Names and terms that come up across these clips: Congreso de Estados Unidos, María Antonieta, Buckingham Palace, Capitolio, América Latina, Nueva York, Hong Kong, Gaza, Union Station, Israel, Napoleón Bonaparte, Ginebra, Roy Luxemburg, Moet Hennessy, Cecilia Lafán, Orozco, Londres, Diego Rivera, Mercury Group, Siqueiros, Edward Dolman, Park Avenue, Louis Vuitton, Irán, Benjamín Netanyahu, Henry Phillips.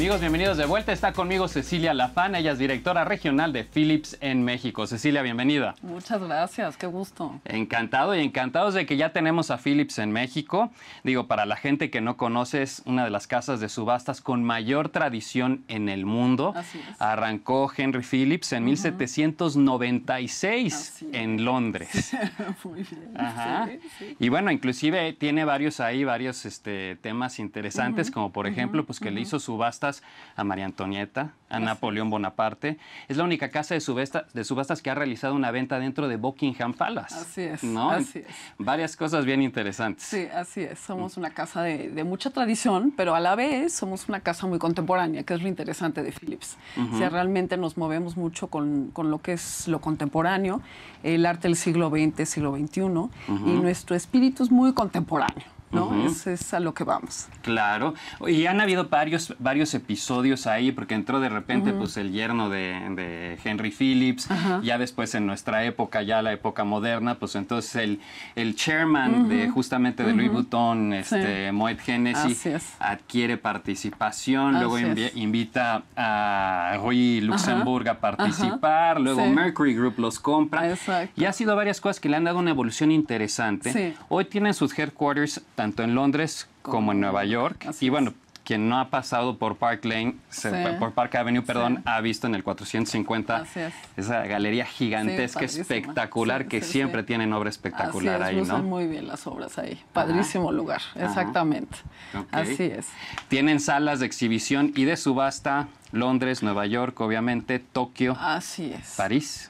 Amigos, bienvenidos de vuelta. Está conmigo Cecilia Lafán, ella es directora regional de Phillips en México. Cecilia, bienvenida. Muchas gracias, qué gusto. Encantado y encantados de que ya tenemos a Phillips en México. Digo, para la gente que no conoce, es una de las casas de subastas con mayor tradición en el mundo. Así es. Arrancó Henry Phillips en 1796 en Londres. Muy bien. Ajá. Sí, sí. Y bueno, inclusive tiene varios temas interesantes, como por ejemplo, pues que le hizo subasta a María Antonieta, a Napoleón Bonaparte. Es la única casa de subastas que ha realizado una venta dentro de Buckingham Palace. Así es, ¿no? Así es. Varias cosas bien interesantes. Sí, así es. Somos una casa de mucha tradición, pero a la vez somos una casa muy contemporánea, que es lo interesante de Phillips. O sea, realmente nos movemos mucho con lo que es lo contemporáneo, el arte del siglo XX, siglo XXI, y nuestro espíritu es muy contemporáneo, ¿no? Eso es a lo que vamos. Claro. Y han habido varios episodios ahí, porque entró de repente pues el yerno de Henry Phillips, ya después en nuestra época, ya la época moderna, pues entonces el chairman de Louis Vuitton, Moet Hennessy, adquiere participación, luego invita a Roy Luxemburg a participar, luego Mercury Group los compra. Exacto. Y ha sido varias cosas que le han dado una evolución interesante. Sí. Hoy tienen sus headquarters tanto en Londres como en Nueva York. Así y bueno, quien no ha pasado por Park Avenue, perdón, ha visto en el 450 esa galería gigantesca, espectacular, que siempre tienen obra espectacular. Así es, ahí, usan muy bien las obras ahí. Padrísimo lugar, exactamente. Así es. Tienen salas de exhibición y de subasta, Londres, Nueva York, obviamente, Tokio, París.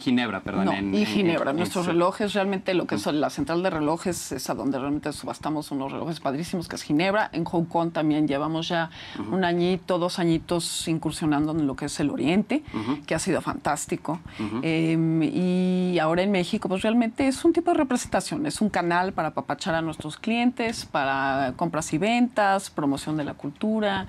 Ginebra, perdón. Ginebra. Nuestros relojes, realmente lo que es la central de relojes es a donde realmente subastamos unos relojes padrísimos, que es Ginebra. En Hong Kong también llevamos ya un añito, 2 añitos incursionando en lo que es el Oriente, que ha sido fantástico. Y ahora en México, pues realmente es un tipo de representación, es un canal para apapachar a nuestros clientes, para compras y ventas, promoción de la cultura,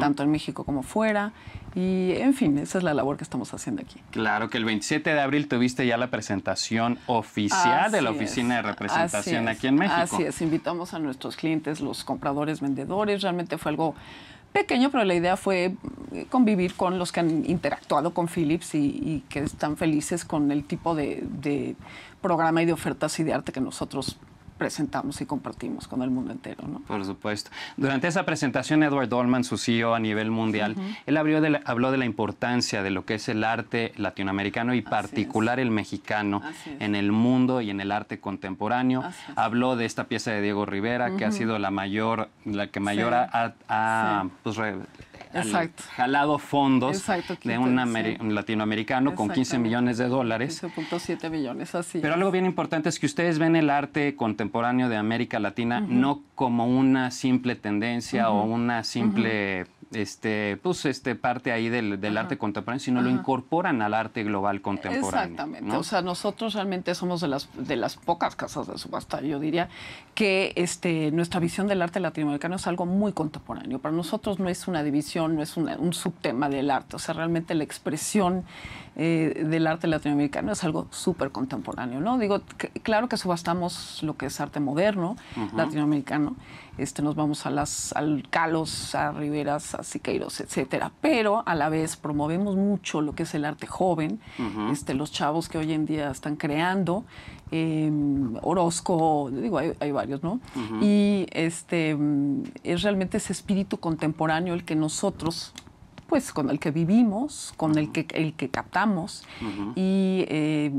tanto en México como fuera. Y, en fin, esa es la labor que estamos haciendo aquí. Claro que el 27 de abril tuviste ya la presentación oficial de la oficina de representación aquí en México. Así es, invitamos a nuestros clientes, los compradores, vendedores. Realmente fue algo pequeño, pero la idea fue convivir con los que han interactuado con Phillips y que están felices con el tipo de programa y de ofertas y de arte que nosotros presentamos y compartimos con el mundo entero, ¿no? Por supuesto. Durante esa presentación, Edward Dolman, su CEO a nivel mundial, él habló de la importancia de lo que es el arte latinoamericano y particular el mexicano en el mundo y en el arte contemporáneo. Habló de esta pieza de Diego Rivera, que ha sido la que mayor jalado fondos de un latinoamericano con $15 millones. 15.7 millones, así es. Pero algo bien importante es que ustedes ven el arte contemporáneo de América Latina no como una simple tendencia o una simple parte ahí del arte contemporáneo, sino lo incorporan al arte global contemporáneo. Exactamente, ¿no? O sea, nosotros realmente somos de las pocas casas de subasta, yo diría, que nuestra visión del arte latinoamericano es algo muy contemporáneo. Para nosotros no es una división, no es un subtema del arte, o sea, realmente la expresión del arte latinoamericano es algo súper contemporáneo, ¿no? Digo, claro que subastamos lo que es arte moderno, latinoamericano, nos vamos al Calos, a Riveras, a Siqueiros, etcétera, pero a la vez promovemos mucho lo que es el arte joven, los chavos que hoy en día están creando, Orozco, digo, hay varios, ¿no? Y es realmente ese espíritu contemporáneo el que nosotros, pues con el que vivimos, con el que captamos y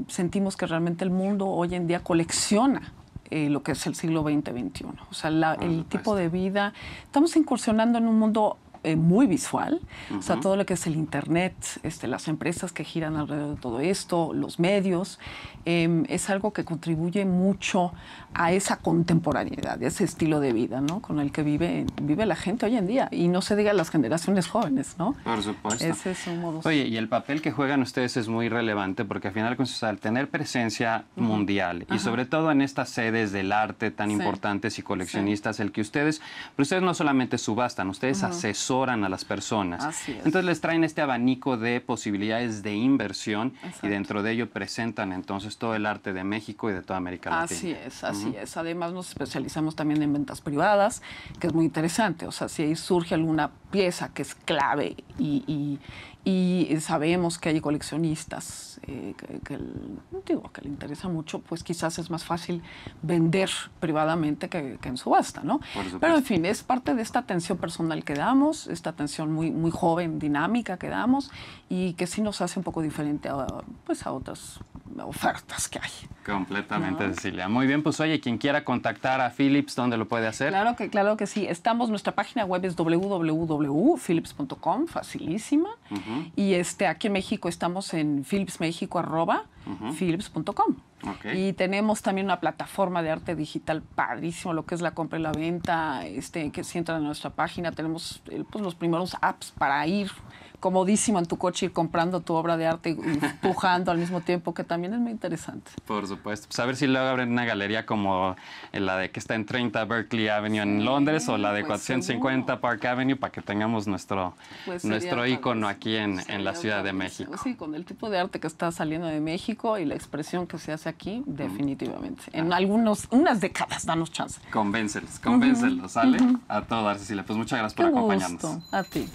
sentimos que realmente el mundo hoy en día colecciona lo que es el siglo XX, XXI. O sea, el tipo de vida. Estamos incursionando en un mundo muy visual, o sea, todo lo que es el Internet, las empresas que giran alrededor de todo esto, los medios, es algo que contribuye mucho a esa contemporaneidad, a ese estilo de vida, ¿no? Con el que vive la gente hoy en día, y no se diga las generaciones jóvenes, ¿no? Por supuesto. Ese es un modo. Oye, y el papel que juegan ustedes es muy relevante, porque al final, al tener presencia mundial, y sobre todo en estas sedes del arte tan importantes y coleccionistas, el que ustedes no solamente subastan, ustedes asesoran asesoran a las personas. Así es. Entonces les traen este abanico de posibilidades de inversión. Exacto. Y dentro de ello presentan entonces todo el arte de México y de toda América Latina. Así es, así es. Además nos especializamos también en ventas privadas, que es muy interesante. O sea, si ahí surge alguna pieza que es clave y sabemos que hay coleccionistas que le interesa mucho, pues quizás es más fácil vender privadamente que en subasta, ¿no? Pero en fin, es parte de esta atención personal que damos, esta atención muy joven, dinámica que damos y que sí nos hace un poco diferente a otras ofertas que hay. Completamente, ¿no? Cecilia. Muy bien, pues oye, quien quiera contactar a Phillips, ¿dónde lo puede hacer? Claro que sí. Nuestra página web es www.phillips.com, facilísima. Y aquí en México estamos en phillipsmexico@phillips.com. Okay. Y tenemos también una plataforma de arte digital padrísimo, lo que es la compra y la venta, que si entran a nuestra página tenemos los primeros apps para ir comodísimo en tu coche, ir comprando tu obra de arte y pujando al mismo tiempo, que también es muy interesante. Por supuesto. Pues a ver si luego abren una galería como la de que está en 30 Berkeley Avenue en Londres, o la de 450 seguro. Park Avenue, para que tengamos nuestro ícono aquí en la Ciudad de México. Sí, con el tipo de arte que está saliendo de México y la expresión que se hace aquí, definitivamente. En unas décadas, danos chance. Convéncelos, ¿sale? A todos, Cecilia. Pues muchas gracias por acompañarnos. A ti.